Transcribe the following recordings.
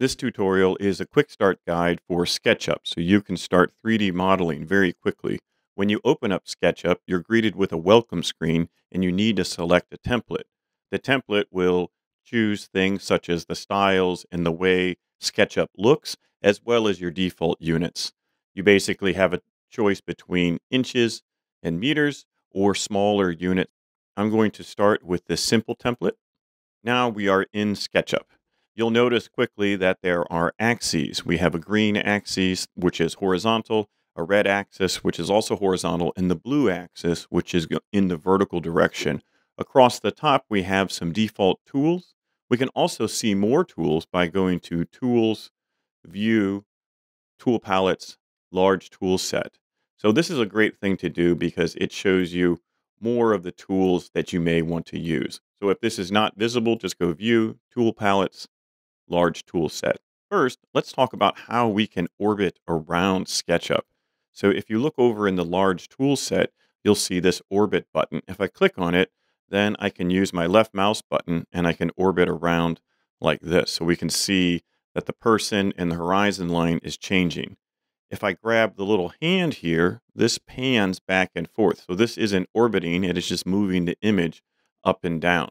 This tutorial is a quick start guide for SketchUp, so you can start 3D modeling very quickly. When you open up SketchUp, you're greeted with a welcome screen and you need to select a template. The template will choose things such as the styles and the way SketchUp looks, as well as your default units. You basically have a choice between inches and meters or smaller units. I'm going to start with this simple template. Now we are in SketchUp. You'll notice quickly that there are axes. We have a green axis, which is horizontal, a red axis, which is also horizontal, and the blue axis, which is in the vertical direction. Across the top, we have some default tools. We can also see more tools by going to Tools, View, Tool Palettes, Large Tool Set. So this is a great thing to do because it shows you more of the tools that you may want to use. So if this is not visible, just go View, Tool Palettes, Large Tool Set. First, let's talk about how we can orbit around SketchUp. So if you look over in the Large Tool Set, you'll see this Orbit button. If I click on it, then I can use my left mouse button and I can orbit around like this. So we can see that the person and the horizon line is changing. If I grab the little hand here, this pans back and forth. So this isn't orbiting, it is just moving the image up and down.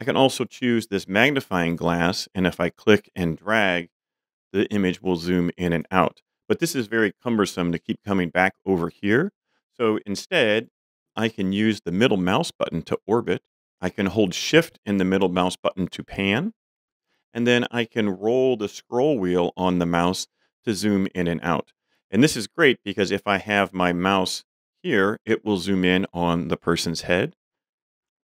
I can also choose this magnifying glass, and if I click and drag, the image will zoom in and out. But this is very cumbersome to keep coming back over here. So instead, I can use the middle mouse button to orbit. I can hold Shift and the middle mouse button to pan. And then I can roll the scroll wheel on the mouse to zoom in and out. And this is great because if I have my mouse here, it will zoom in on the person's head.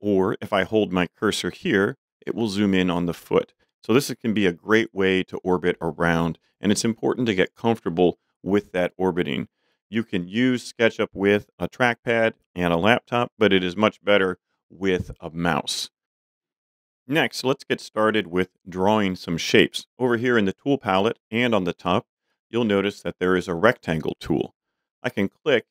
Or if I hold my cursor here, it will zoom in on the foot. So this can be a great way to orbit around, and it's important to get comfortable with that orbiting. You can use SketchUp with a trackpad and a laptop, but it is much better with a mouse. Next, let's get started with drawing some shapes. Over here in the tool palette and on the top, you'll notice that there is a rectangle tool. I can click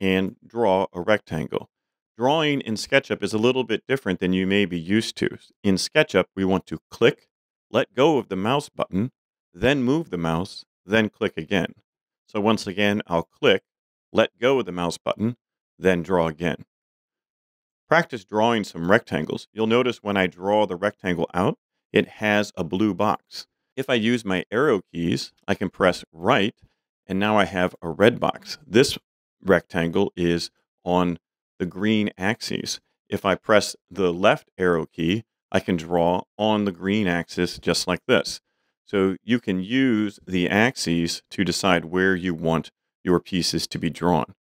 and draw a rectangle. Drawing in SketchUp is a little bit different than you may be used to. In SketchUp, we want to click, let go of the mouse button, then move the mouse, then click again. So once again, I'll click, let go of the mouse button, then draw again. Practice drawing some rectangles. You'll notice when I draw the rectangle out, it has a blue box. If I use my arrow keys, I can press right, and now I have a red box. This rectangle is on the green axis. If I press the left arrow key, I can draw on the green axis just like this. So you can use the axes to decide where you want your pieces to be drawn.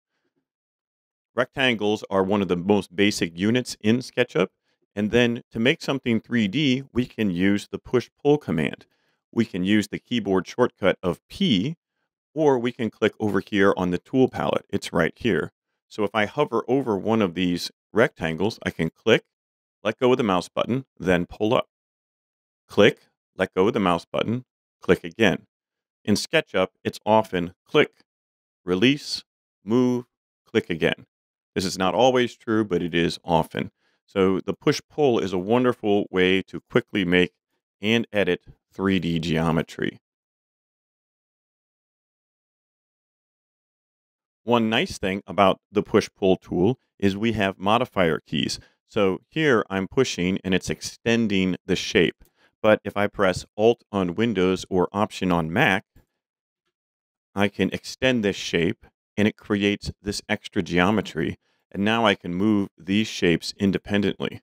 Rectangles are one of the most basic units in SketchUp. And then to make something 3D, we can use the push-pull command. We can use the keyboard shortcut of P, or we can click over here on the tool palette. It's right here. So if I hover over one of these rectangles, I can click, let go of the mouse button, then pull up. Click, let go of the mouse button, click again. In SketchUp, it's often click, release, move, click again. This is not always true, but it is often. So the push-pull is a wonderful way to quickly make and edit 3D geometry. One nice thing about the push-pull tool is we have modifier keys. So here I'm pushing and it's extending the shape. But if I press Alt on Windows or Option on Mac, I can extend this shape and it creates this extra geometry. And now I can move these shapes independently.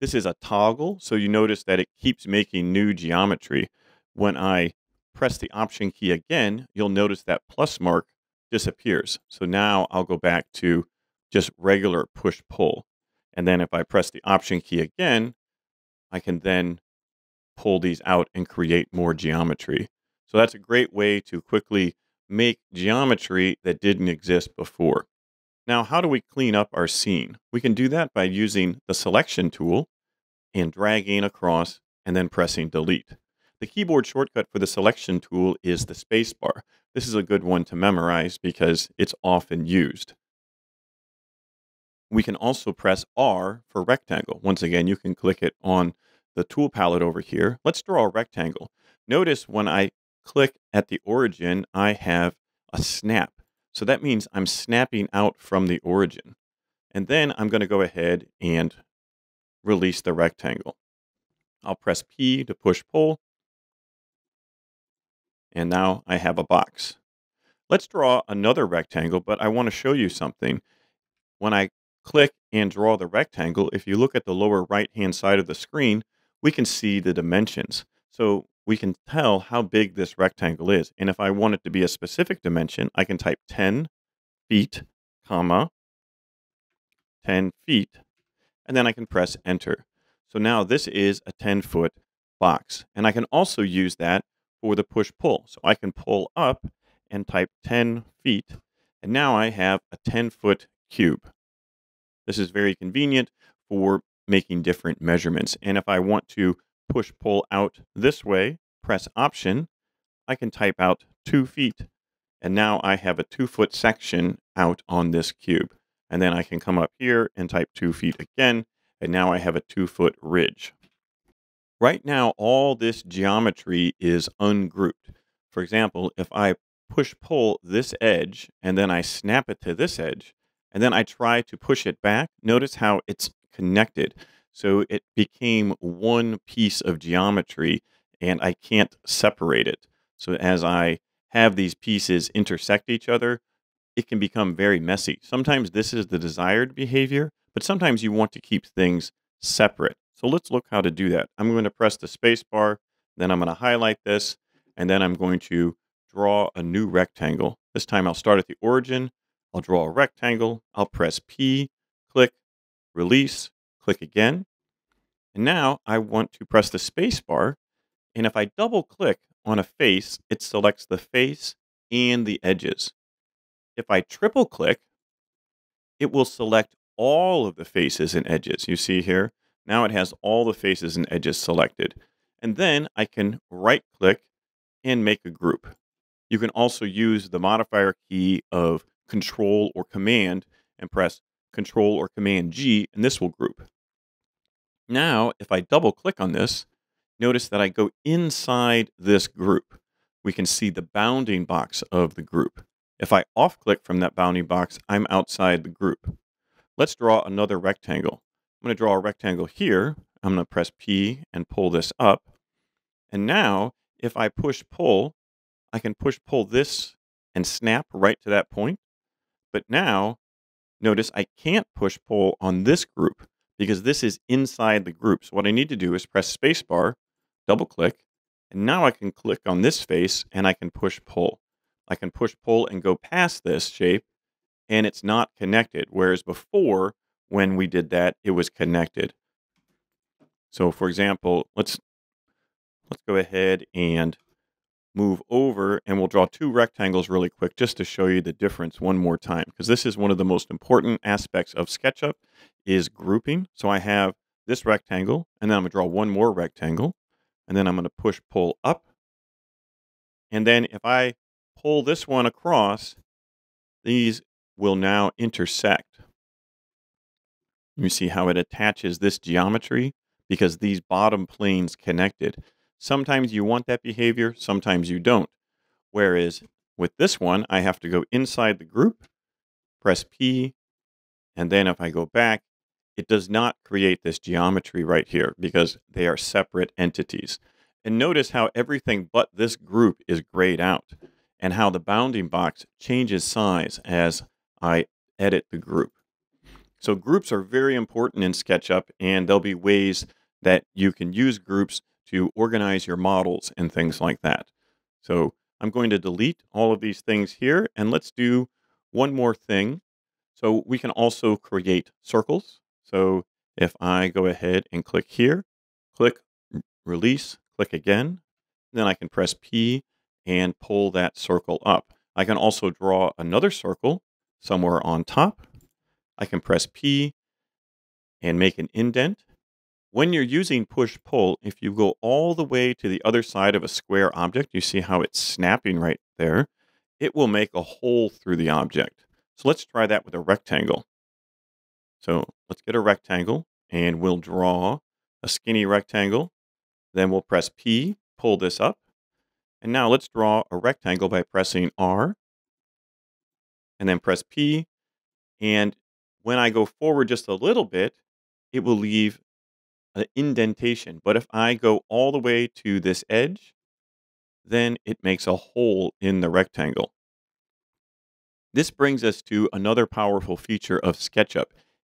This is a toggle, so you notice that it keeps making new geometry. When I press the Option key again, you'll notice that plus mark disappears. So now I'll go back to just regular push-pull. And then if I press the Option key again, I can then pull these out and create more geometry. So that's a great way to quickly make geometry that didn't exist before. Now, how do we clean up our scene? We can do that by using the selection tool and dragging across and then pressing delete. The keyboard shortcut for the selection tool is the spacebar. This is a good one to memorize because it's often used. We can also press R for rectangle. Once again, you can click it on the tool palette over here. Let's draw a rectangle. Notice when I click at the origin, I have a snap. So that means I'm snapping out from the origin. And then I'm going to go ahead and release the rectangle. I'll press P to push pull. And now I have a box. Let's draw another rectangle, but I want to show you something. When I click and draw the rectangle, if you look at the lower right-hand side of the screen, we can see the dimensions. So we can tell how big this rectangle is. And if I want it to be a specific dimension, I can type 10 feet, comma, 10 feet, and then I can press enter. So now this is a 10-foot box. And I can also use that for the push-pull. So I can pull up and type 10 feet, and now I have a 10-foot cube. This is very convenient for making different measurements. And if I want to push-pull out this way, press Option, I can type out 2 feet, and now I have a 2-foot section out on this cube. And then I can come up here and type 2 feet again, and now I have a 2-foot ridge. Right now, all this geometry is ungrouped. For example, if I push-pull this edge, and then I snap it to this edge, and then I try to push it back, notice how it's connected. So it became one piece of geometry, and I can't separate it. So as I have these pieces intersect each other, it can become very messy. Sometimes this is the desired behavior, but sometimes you want to keep things separate. So let's look how to do that. I'm going to press the space bar, then I'm going to highlight this, and then I'm going to draw a new rectangle. This time I'll start at the origin, I'll draw a rectangle, I'll press P, click, release, click again. And now I want to press the space bar, and if I double click on a face, it selects the face and the edges. If I triple click, it will select all of the faces and edges. You see here, now it has all the faces and edges selected. And then I can right click and make a group. You can also use the modifier key of Control or Command and press Control or Command G, and this will group. Now, if I double click on this, notice that I go inside this group. We can see the bounding box of the group. If I off click from that bounding box, I'm outside the group. Let's draw another rectangle. I'm going to draw a rectangle here. I'm going to press P and pull this up. And now, if I push pull, I can push pull this and snap right to that point. But now, notice I can't push pull on this group because this is inside the group. So what I need to do is press spacebar, double click, and now I can click on this face and I can push pull. I can push pull and go past this shape and it's not connected. Whereas before, when we did that, it was connected. So for example, let's go ahead and move over, and we'll draw two rectangles really quick just to show you the difference one more time, because this is one of the most important aspects of SketchUp is grouping. So I have this rectangle, and then I'm going to draw one more rectangle, and then I'm going to push pull up. And then if I pull this one across, these will now intersect. You see how it attaches this geometry because these bottom planes connected. Sometimes you want that behavior, sometimes you don't. Whereas with this one, I have to go inside the group, press P, and then if I go back, it does not create this geometry right here because they are separate entities. And notice how everything but this group is grayed out and how the bounding box changes size as I edit the group. So groups are very important in SketchUp, and there'll be ways that you can use groups to organize your models and things like that. So I'm going to delete all of these things here, and let's do one more thing. So we can also create circles. So if I go ahead and click here, click, release, click again, then I can press P and pull that circle up. I can also draw another circle somewhere on top. I can press P and make an indent. When you're using push-pull, if you go all the way to the other side of a square object, you see how it's snapping right there, it will make a hole through the object. So let's try that with a rectangle. So let's get a rectangle, and we'll draw a skinny rectangle. Then we'll press P, pull this up, And now let's draw a rectangle by pressing R and then press P. And when I go forward just a little bit, it will leave an indentation. But if I go all the way to this edge, then it makes a hole in the rectangle. This brings us to another powerful feature of SketchUp,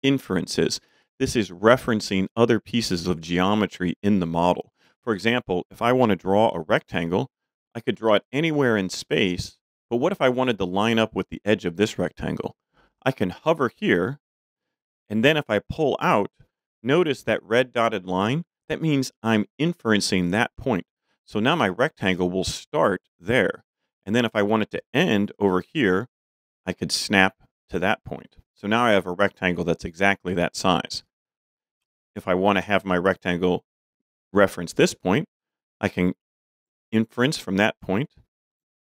inferences. This is referencing other pieces of geometry in the model. For example, if I want to draw a rectangle, I could draw it anywhere in space, but what if I wanted to line up with the edge of this rectangle? I can hover here, and then if I pull out, notice that red dotted line, that means I'm inferencing that point. So now my rectangle will start there. And then if I want it to end over here, I could snap to that point. So now I have a rectangle that's exactly that size. If I want to have my rectangle reference this point, I can inference from that point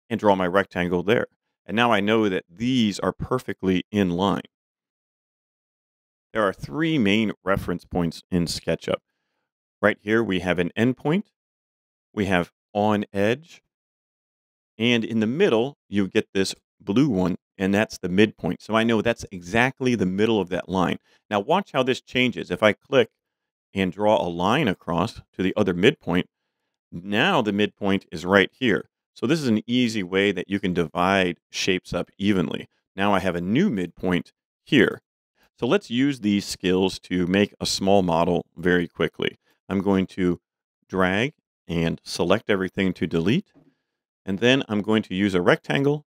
and draw my rectangle there. And now I know that these are perfectly in line. There are three main reference points in SketchUp. Right here we have an endpoint. We have on edge, and in the middle, you get this blue one, and that's the midpoint. So I know that's exactly the middle of that line. Now watch how this changes. If I click and draw a line across to the other midpoint, now the midpoint is right here. So this is an easy way that you can divide shapes up evenly. Now I have a new midpoint here. So let's use these skills to make a small model very quickly. I'm going to drag and select everything to delete. And then I'm going to use a rectangle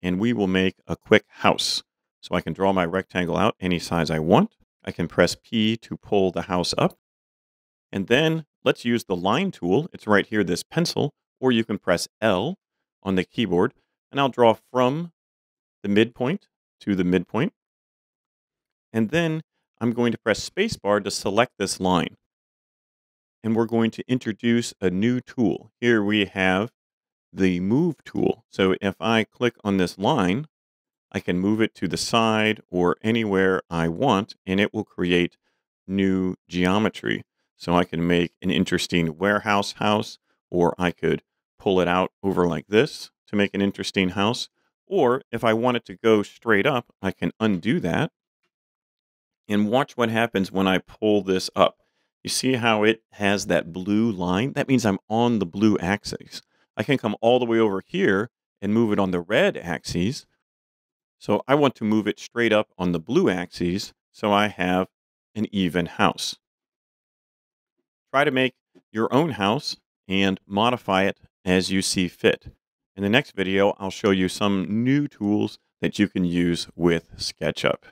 and we will make a quick house. So I can draw my rectangle out any size I want. I can press P to pull the house up. And then let's use the line tool. It's right here, this pencil, or you can press L on the keyboard and I'll draw from the midpoint to the midpoint. And then I'm going to press spacebar to select this line. And we're going to introduce a new tool. Here we have the move tool. So if I click on this line, I can move it to the side or anywhere I want, and it will create new geometry. So I can make an interesting warehouse house, or I could pull it out over like this to make an interesting house. Or if I want it to go straight up, I can undo that. And watch what happens when I pull this up. You see how it has that blue line? That means I'm on the blue axis. I can come all the way over here and move it on the red axis. So I want to move it straight up on the blue axis so I have an even house. Try to make your own house and modify it as you see fit. In the next video, I'll show you some new tools that you can use with SketchUp.